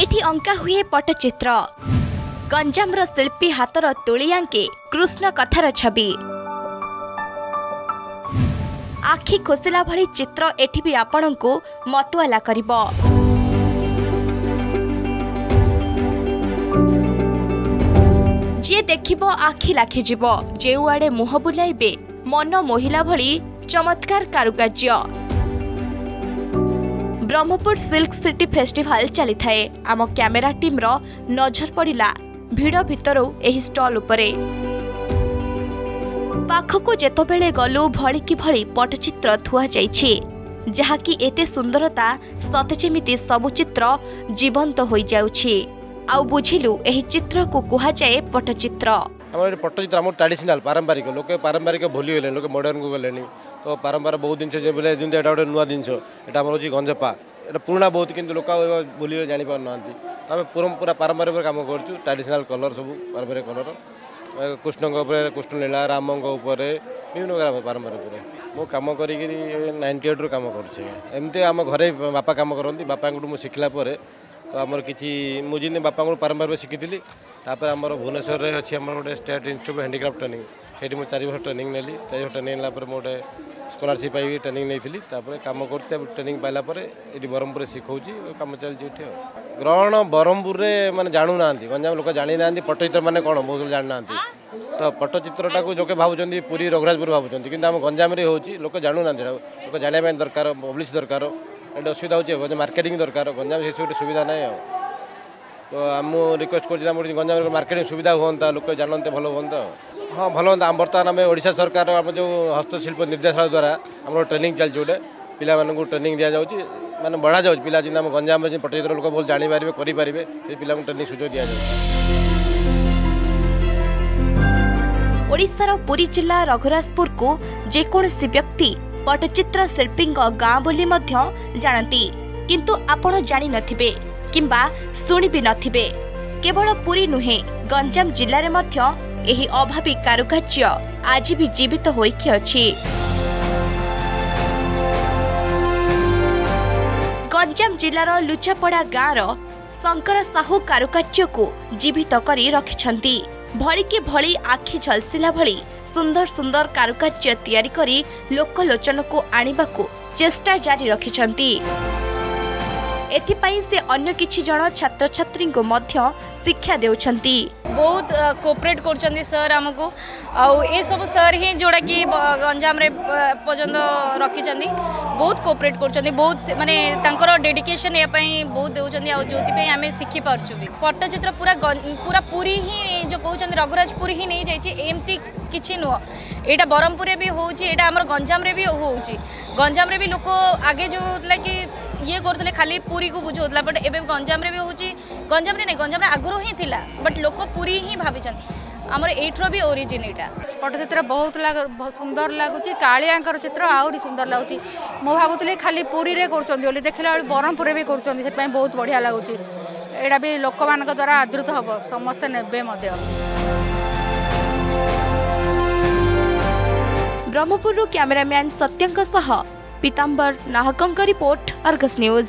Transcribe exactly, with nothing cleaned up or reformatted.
एठी अंका हुए पट्टचित्र। गंजामर शिल्पी हाथर तुली आंके कृष्ण कथार छवि। आखि खोसला भली चित्र एठी भी आपणंकु मतुआला करिबो। जे देखिबो आखि लाखि जिवो, जेउआडे मुह बुलाइबे मन मोहिला भली चमत्कार कारुकार्य। ब्रह्मपुर सिल्क सिटी फेस्टिवल चली थाए। आम कैमेरा टीम रो नजर पड़ा भिड़ भितर एही स्टॉल उपरे। पाखकु जेतबेले गलु भली कि भली पटचित्र थुआ जाइछि, जहा कि एते सुंदरता सतेजेमिति सबु चित्र जीवंत हो जाउछि। आ बुझिलु एही चित्र को कुहा जाए पटचित्र। हमारे पट्टचित्र हम ट्रेडिशनल पारंपरिक लोग पारंपरिक भूली गले, लोग मॉडर्न को गले। तो पारंपरिक बहुत जिन जिनमें गोटे नुआ जिन हूँ गंजपा एटा पुराणा बहुत कि लोक भूली जानी पार ना। तो आम पूरा पारंपरिक कम करूँ, ट्रेडिशनल कलर सब पारंपरिक कलर कृष्ण कृष्ण लीला राम विभिन्न प्रकार पारंपरिक मु कम कर नाइंटी एट रु कम करमती। आम घर बापा कम करती, बापा मुझे शिखला तो आमर किसी मुझे बापा पारंपरिक शिखी। तापर आम भुवनेश्वर में अच्छी आम गोटे स्टेट इंस्टीट्यूट हैंडीक्राफ्ट ट्रेनिंग से मुझे चार बर्ष ट्रेनिंग नेली। चार बर्ष ट्रेनिंग नापर मुझे स्कॉलरशिप आई ट्रेनिंग नहीं कम करते। ट्रेनिंग पाइलापर ये ब्रह्मपुर शिखोची कम चलती ग्रहण ब्रह्मपुर में मैंने जाणुना। गंजाम लोक जाणी ना पट्टचित्र मैंने कौन बहुत जाणुना। तो पट्टचित्रटा को लोके भावुं पुरी रघुराजपुर भावुं, कि आम गंजाम लोक जाणुना। लोक जाना दरकार पब्लिश दरकार एट असुविधा हो मार्केटिंग दरकार। गंजाम से गोटे सुविधा ना। तो आम रिक्वेस्ट कर गंजाम मार्केटिंग सुविधा होता, लोक जानते भल हाँ हाँ भल हाँ। आम बर्तमान आम ओडिशा सरकार आम जो हस्तशिल्प निर्देशालय द्वारा आम ट्रेनिंग चलती। गोटे पिला ट्रेनिंग दि जाऊँगी मैंने बढ़ा जाऊँगी पिला जिन आम गंजाम पट्टचित्र लोक बहुत जानीपर करेंगे से पिला ट्रेनिंग सुझो दि जाए। ओडिशार पुरी जिला रघुराजपुर को जेकोसी व्यक्ति पट्टचित्र शिल्पी गाँ बोली जानती, किंतु आपण जानी नथिबे किंबा सुनी भी नथिबे। केवल पुरी नुहे, गंजाम जिले में मध्य एही अभावी कारुकार्य आज भी जीवित होइके अछि। गंजाम जिलार लुचापड़ा गाँर शंकर साहू कारुकार्य को जीवित करी रखिछंती। भली के भली आखि झलसिला भली सुंदर सुंदर कारुकार्य तैयारी करी लोकलोचन को आनिबा को चेष्टा जारी रखिछंती। एथिपाई से अन्य किछि जण छात्र छात्री को मध्य शिक्षा देउछंती। बहुत कोऑपरेट करछंती सर हमको। आ ए सब सर ही जोड़ा कि गंजाम रे पर्यंत रखिछंती, बहुत कोऑपरेट करछंती। बहुत माने तांकर डेडिकेशन ए पई बहुत देउछंती। आ जोति पई हमें सिखि पारछु। पट्टचित्र पूरा पूरा पूरी ही जो कहउछंती रघुराजपुर ही नहीं जाई छी, एमती किछि नुह। एटा ब्रह्मपुर रे भी होउची, एटा हमर गंजाम रे भी होउची। गंजाम रे भी लोक आगे जो लाकि ये करते खाली पुरी को बुझाला, बट ए गंजाम भी होची। गंजाम नहीं गंजाम आगुरी ही थिला, बट लोक पुरी ही भाभी आमर एट्रो भी ओरिजिन। यहाँ पट्टचित्र बहुत लाग सुंदर लगुच, कालियांकर चित्र आहरी सुंदर लगुच। मु भावुली खाली पुरी रे कर देखला ब्रह्मपुर भी कर बहुत बढ़िया लगुच। एटा भी लोक मान द्वारा आदृत हम समस्ते ने। ब्रह्मपुर कैमरामैन सत्यंक सह पीतांबर नाहकंग का रिपोर्ट, अर्गस न्यूज।